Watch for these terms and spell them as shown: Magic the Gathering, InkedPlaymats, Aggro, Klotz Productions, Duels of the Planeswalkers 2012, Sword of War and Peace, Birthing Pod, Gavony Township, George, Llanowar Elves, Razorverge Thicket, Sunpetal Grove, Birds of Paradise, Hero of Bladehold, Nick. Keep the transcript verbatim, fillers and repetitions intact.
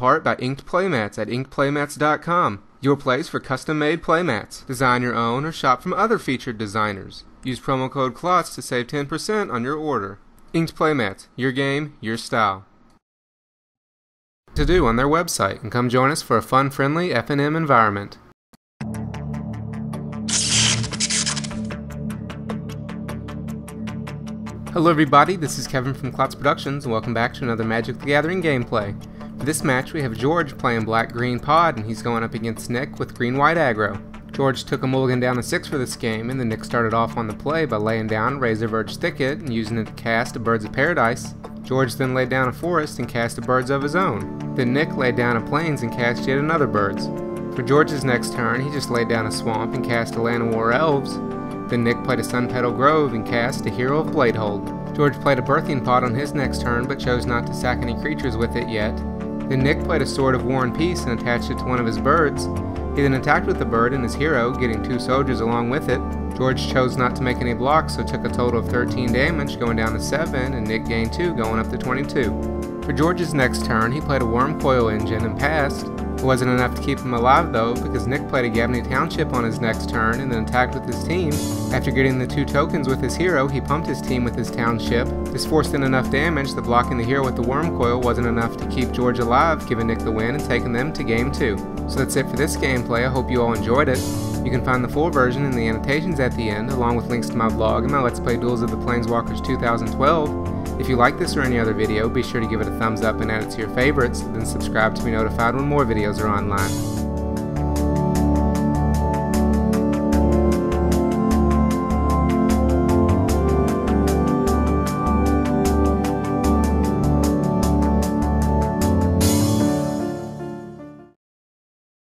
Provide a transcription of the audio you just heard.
part by Inked Playmats at inked playmats dot com, your place for custom-made playmats. Design your own or shop from other featured designers. Use promo code Klotz to save ten percent on your order. Inked Playmats, your game, your style. To do on their website, and come join us for a fun, friendly F and M environment. Hello everybody, this is Kevin from Klotz Productions, and welcome back to another Magic the Gathering gameplay. For this match we have George playing Black-Green Pod, and he's going up against Nick with Green-White aggro. George took a mulligan down to six for this game, and then Nick started off on the play by laying down Razorverge Thicket and using it to cast a Birds of Paradise. George then laid down a Forest and cast a Birds of his own. Then Nick laid down a Plains and cast yet another Birds. For George's next turn, he just laid down a Swamp and cast a Llanowar Elves. Then Nick played a Sunpetal Grove and cast a Hero of Bladehold. George played a Birthing Pod on his next turn but chose not to sack any creatures with it yet. Then Nick played a Sword of War and Peace and attached it to one of his birds. He then attacked with the bird and his hero, getting two soldiers along with it. George chose not to make any blocks, so took a total of thirteen damage, going down to seven, and Nick gained two, going up to twenty-two. For George's next turn, he played a Worm Coil Engine and passed. It wasn't enough to keep him alive though, because Nick played a Gavony Township on his next turn and then attacked with his team. After getting the two tokens with his hero, he pumped his team with his township. This forced in enough damage that blocking the hero with the Worm Coil wasn't enough to keep George alive, giving Nick the win and taking them to game two. So that's it for this gameplay. I hope you all enjoyed it. You can find the full version in the annotations at the end, along with links to my blog and my Let's Play Duels of the Planeswalkers two thousand twelve. If you like this or any other video, be sure to give it a thumbs up and add it to your favorites, then subscribe to be notified when more videos are online.